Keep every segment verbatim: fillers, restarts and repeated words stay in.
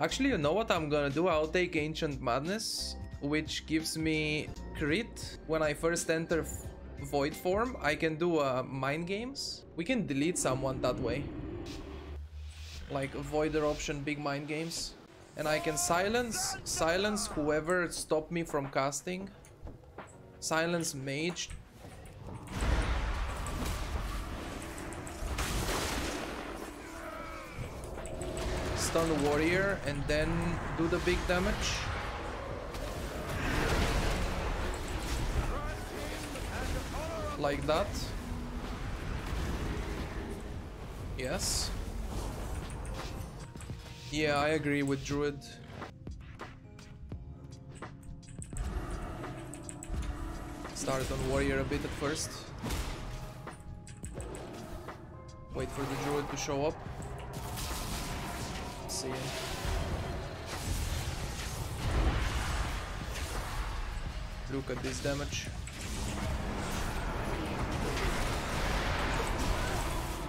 Actually, you know what I'm gonna do? I'll take Ancient Madness, which gives me crit. When I first enter void form, I can do uh, Mind Games. We can delete someone that way. Like voider option, big Mind Games. And I can silence, silence whoever stopped me from casting. Silence mage. Stun warrior and then do the big damage. Like that. Yes. Yeah, I agree with Druid. Start on warrior a bit at first. Wait for the Druid to show up. See him. Look at this damage.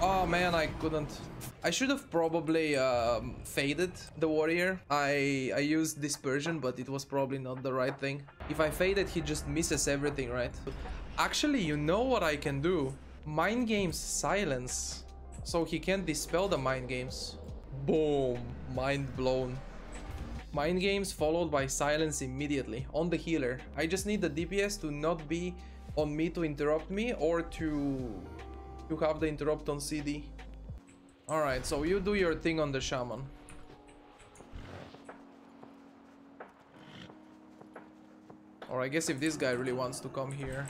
Oh man, I couldn't. I should have probably um, faded the warrior. I I used dispersion, but it was probably not the right thing. If I faded, he just misses everything, right? Actually, you know what I can do? Mind Games silence, so he can't dispel the Mind Games. Boom! Mind blown. Mind Games followed by silence immediately on the healer. I just need the D P S to not be on me to interrupt me or to to have the interrupt on C D. Alright, so you do your thing on the shaman. Or I guess if this guy really wants to come here.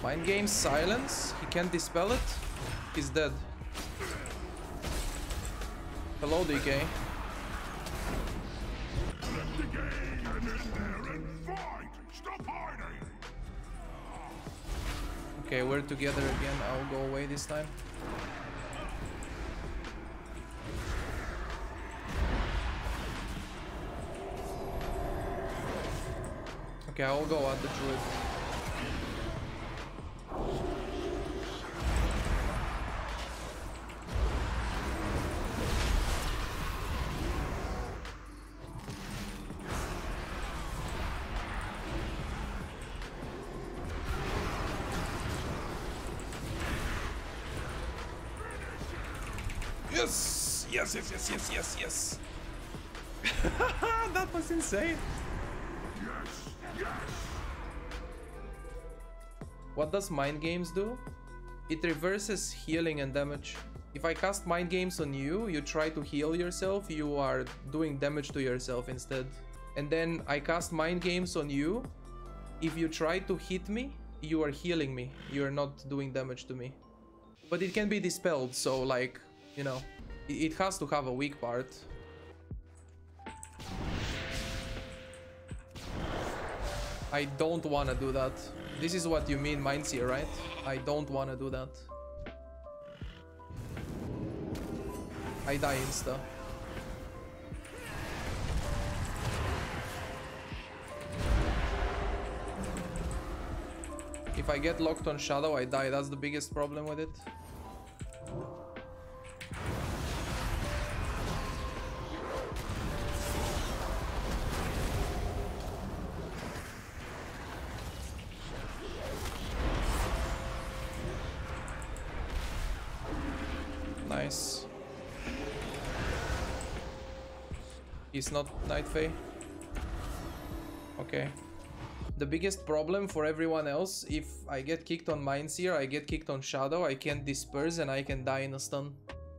Mind Games silence, he can't dispel it, he's dead. Hello D K. Okay, we're together again, I'll go away this time. Okay, I'll go at the Druid. Yes! Yes, yes, yes, yes, yes, yes! That was insane! Yes, yes. What does Mind Games do? It reverses healing and damage. If I cast Mind Games on you, you try to heal yourself, you are doing damage to yourself instead. And then I cast Mind Games on you. If you try to hit me, you are healing me. You are not doing damage to me. But it can be dispelled, so like... You know, it has to have a weak part. I don't want to do that. This is what you mean, Mind Sear, right? I don't want to do that. I die insta. If I get locked on Shadow, I die. That's the biggest problem with it. Nice. He's not Night Fae. Okay. The biggest problem for everyone else, if I get kicked on Mind Sear, I get kicked on Shadow, I can't disperse and I can die in a stun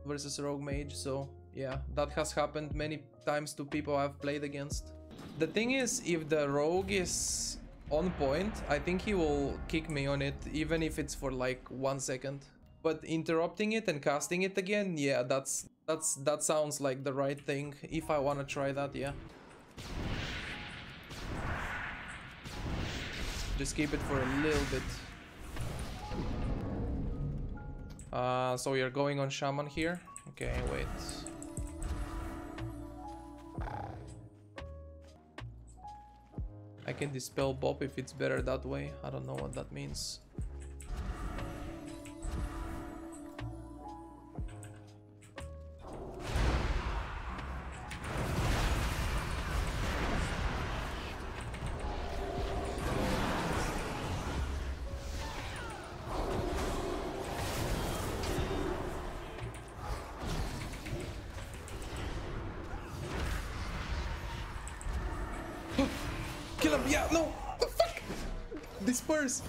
versus Rogue Mage, so yeah, that has happened many times to people I've played against. The thing is, if the Rogue is on point, I think he will kick me on it, even if it's for like one second. But interrupting it and casting it again, yeah, that's that's that sounds like the right thing. If I want to try that, yeah. Just keep it for a little bit. Uh, so you're going on Shaman here. Okay, wait. I can dispel Bob if it's better that way. I don't know what that means.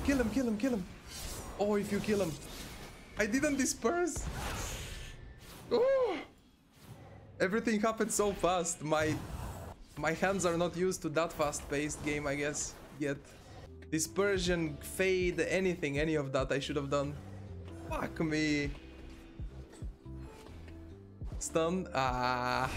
Kill him, kill him, kill him. Oh, if you kill him. I didn't disperse. Oh. Everything happened so fast. My my hands are not used to that fast-paced game, I guess, yet. Dispersion, fade, anything, any of that I should have done. Fuck me. Stun. Ah.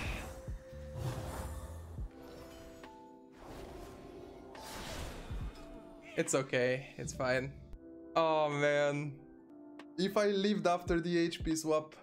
It's okay, it's fine. Oh man. If I lived after the H P swap.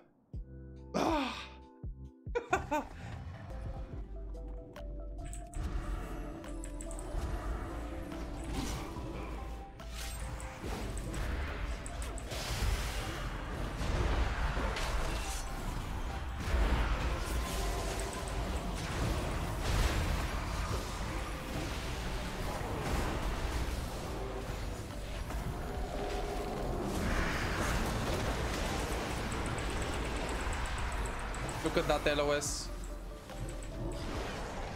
Look at that L O S.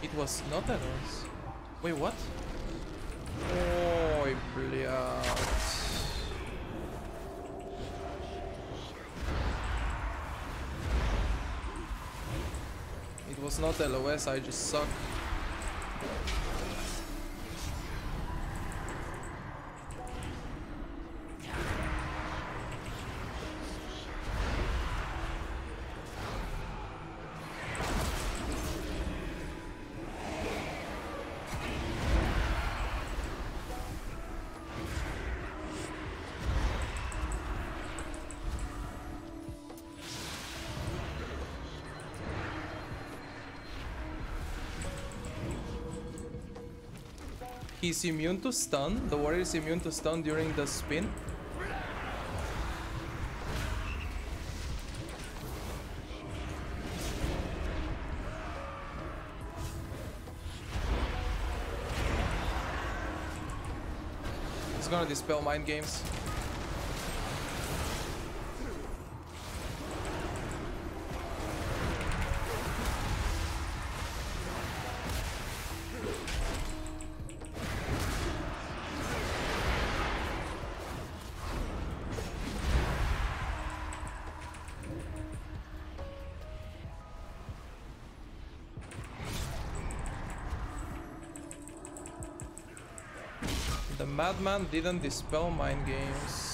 It was not L O S. Wait, what? Oh, bleh. It was not L O S, I just suck. He's immune to stun. The warrior is immune to stun during the spin. It's gonna dispel Mind Games. Madman didn't dispel Mind Games.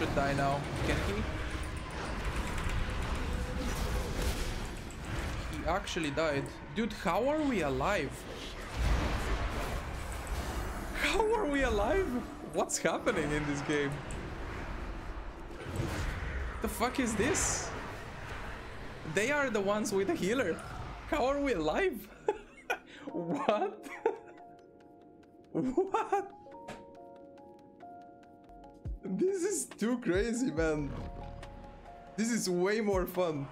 Should die now. Can he? He actually died. Dude, how are we alive? How are we alive? What's happening in this game? The fuck is this? They are the ones with the healer. How are we alive? What? What? This is too crazy, man. This is way more fun.